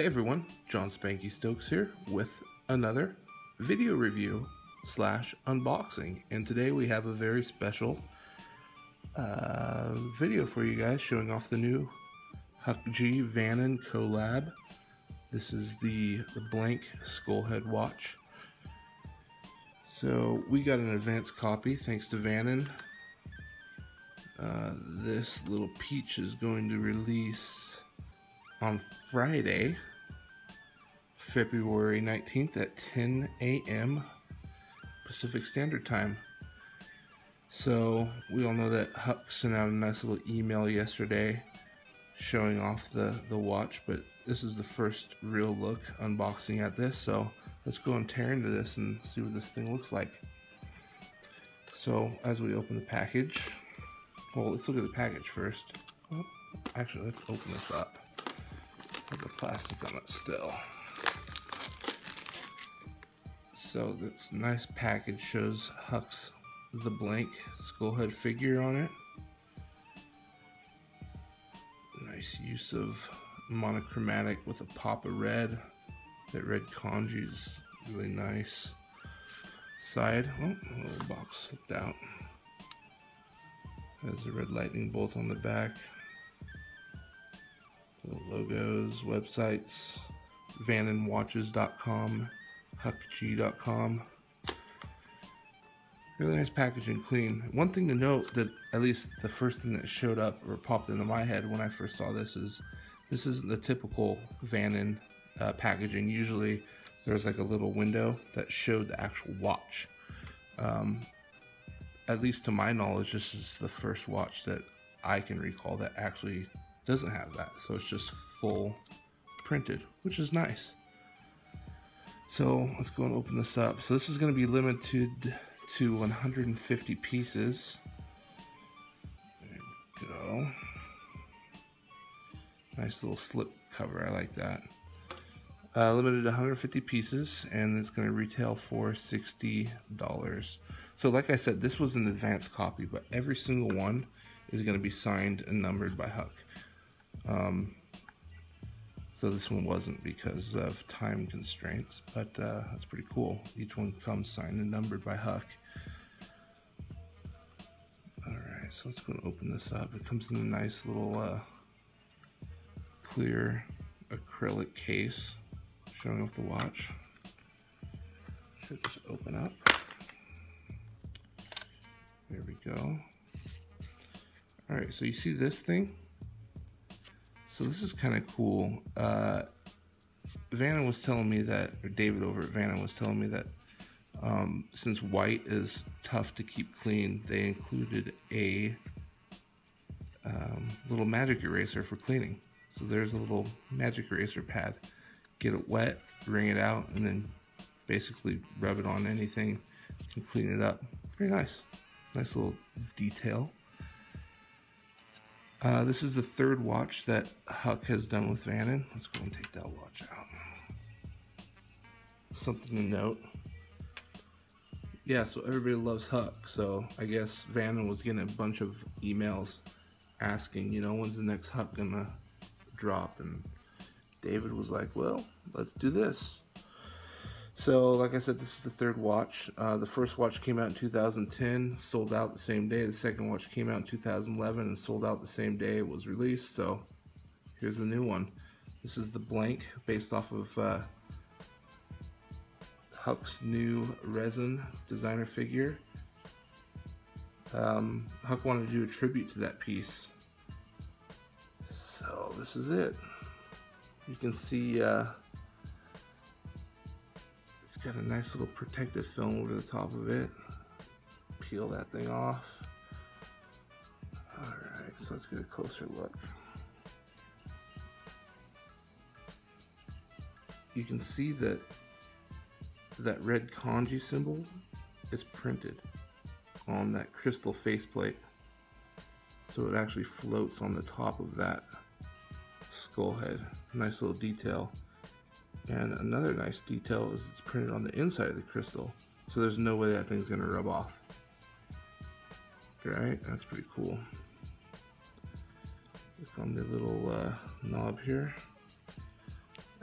Hey everyone, John Spanky Stokes here with another video review slash unboxing, and today we have a very special video for you guys showing off the new Huck Gee Vannen collab. This is the Blank skullhead watch. So we got an advanced copy thanks to Vannen. This little peach is going to release on Friday, February 19th at 10 a.m. Pacific Standard Time. So we all know that Huck sent out a nice little email yesterday showing off the watch, but this is the first real look unboxing at this, so let's go and tear into this and see what this thing looks like. So as we open the package, well, let's look at the package first. Oh, actually, let's open this up. There's a plastic on it still. So this nice package shows Huck's The Blank skullhead figure on it. Nice use of monochromatic with a pop of red. That red kanji's really nice. Side, oh, a little box slipped out. Has a red lightning bolt on the back. Little logos, websites, vannenwatches.com, HuckGee.com. Really nice packaging, clean. One thing to note, that at least the first thing that showed up or popped into my head when I first saw this, is this isn't the typical Vannen packaging. Usually there's like a little window that showed the actual watch. At least to my knowledge, this is the first watch that I can recall that actually doesn't have that. So it's just full printed, which is nice. So let's go and open this up. So this is going to be limited to 150 pieces. There we go. Nice little slip cover, I like that. Limited to 150 pieces, and it's going to retail for $60. So like I said, this was an advanced copy, but every single one is going to be signed and numbered by Huck. So this one wasn't because of time constraints, but that's pretty cool. Each one comes signed and numbered by Huck. Alright, so let's go and open this up. It comes in a nice little clear acrylic case showing off the watch. Should just open up. There we go. Alright, so you see this thing? So this is kind of cool. Vannen was telling me that, or David over at Vannen was telling me that since white is tough to keep clean, they included a little magic eraser for cleaning. So there's a little magic eraser pad. Get it wet, wring it out, and then basically rub it on anything and clean it up. Pretty nice. Nice little detail. This is the third watch that Huck has done with Vannen. Let's go and take that watch out. Something to note. Yeah, so everybody loves Huck, so I guess Vannen was getting a bunch of emails asking, you know, when's the next Huck gonna drop? And David was like, well, let's do this. So, like I said, this is the third watch. The first watch came out in 2010, sold out the same day. The second watch came out in 2011 and sold out the same day it was released. So, here's the new one. This is the Blank, based off of Huck's new resin designer figure. Huck wanted to do a tribute to that piece. So, this is it. You can see... got a nice little protective film over the top of it. Peel that thing off. Alright, so let's get a closer look. You can see that that red kanji symbol is printed on that crystal faceplate. So it actually floats on the top of that skull head. Nice little detail. And another nice detail is it's printed on the inside of the crystal. So there's no way that thing's going to rub off. Right? That's pretty cool. Look on the little knob here.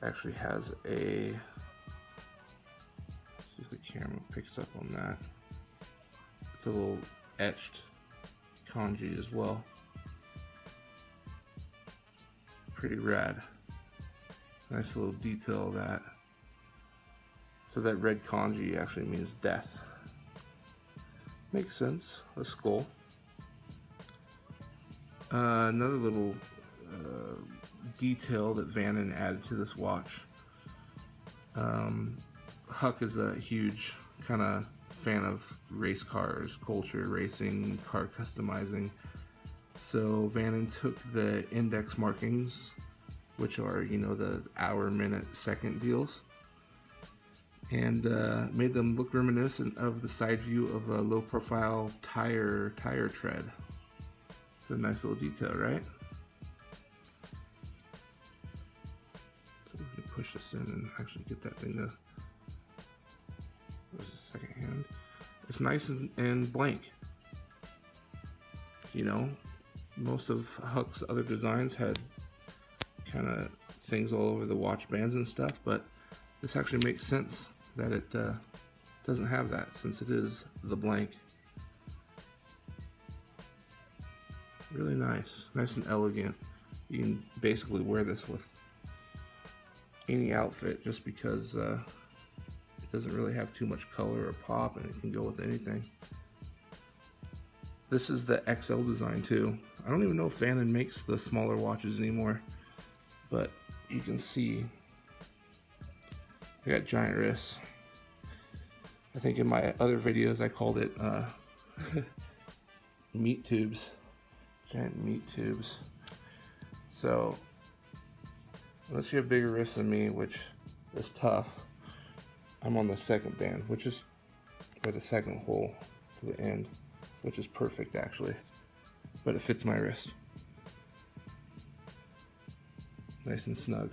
actually has a, let's see if the camera picks up on that, it's a little etched kanji as well. Pretty rad. Nice little detail of that. So that red kanji actually means death. Makes sense. A skull. Another little detail that Vannen added to this watch. Huck is a huge kind of fan of race cars, culture, racing, car customizing. So Vannen took the index markings, which are, you know, the hour, minute, second deals, and made them look reminiscent of the side view of a low-profile tire tread. It's a nice little detail, right? So we can push this in and actually get that thing to. There's a second hand. It's nice and blank. You know, most of Huck's other designs had kind of things all over the watch bands and stuff, but this actually makes sense that it doesn't have that, since it is the blank. Really nice, nice and elegant. You can basically wear this with any outfit, just because it doesn't really have too much color or pop, and it can go with anything. This is the XL design too. I don't even know if Vannen makes the smaller watches anymore, but you can see I got giant wrists. I think in my other videos I called it meat tubes, giant meat tubes. So unless you have bigger wrists than me, which is tough, I'm on the second band, which is for the second hole to the end, which is perfect actually, but it fits my wrist. Nice and snug.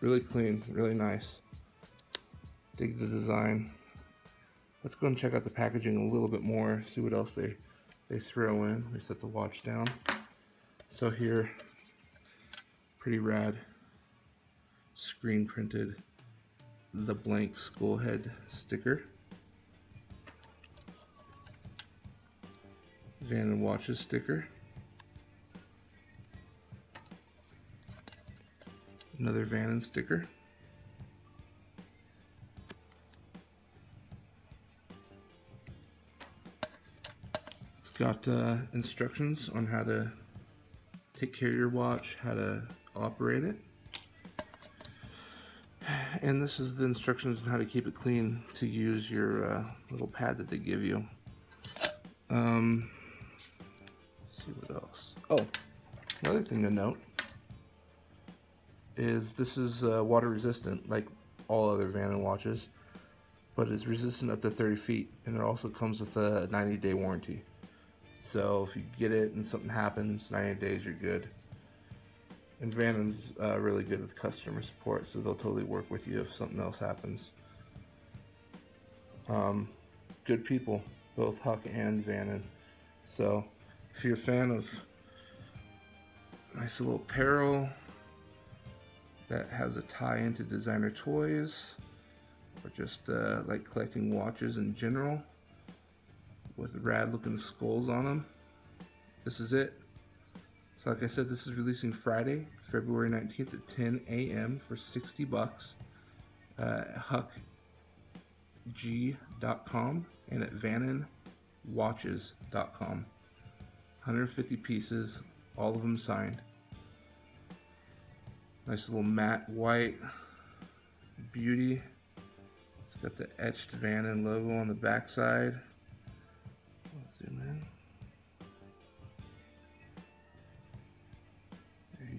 Really clean, really nice. Dig the design. Let's go and check out the packaging a little bit more, see what else they throw in. We set the watch down. So here, pretty rad, screen printed The Blank skull head sticker. Vannen watches sticker. Another Vannen sticker. It's got instructions on how to take care of your watch, how to operate it. And this is the instructions on how to keep it clean, to use your little pad that they give you. Let's see what else. Oh, another thing to note is this is water resistant, like all other Vannen watches, but it's resistant up to 30 feet, and it also comes with a 90-day warranty. So if you get it and something happens, 90 days you're good. And Vannen's really good with customer support, so they'll totally work with you if something else happens. Good people, both Huck and Vannen. So if you're a fan of nice little apparel that has a tie into designer toys, or just like collecting watches in general with rad looking skulls on them, this is it. So like I said, this is releasing Friday, February 19th at 10 a.m. for 60 bucks. HuckGee.com and at vannenwatches.com. 150 pieces, all of them signed. Nice little matte white beauty. It's got the etched Vannen logo on the backside. Zoom in.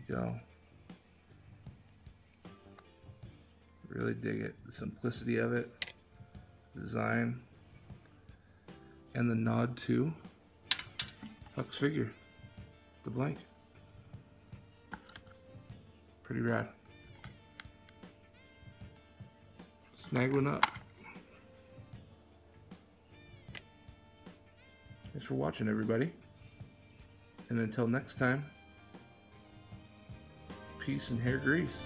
Go. Really dig it. The simplicity of it, design, and the nod to Huck's figure, The Blank. Pretty rad. Snag one up. Thanks for watching, everybody. And until next time, peace and hair grease.